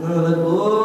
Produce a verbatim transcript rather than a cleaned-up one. Good.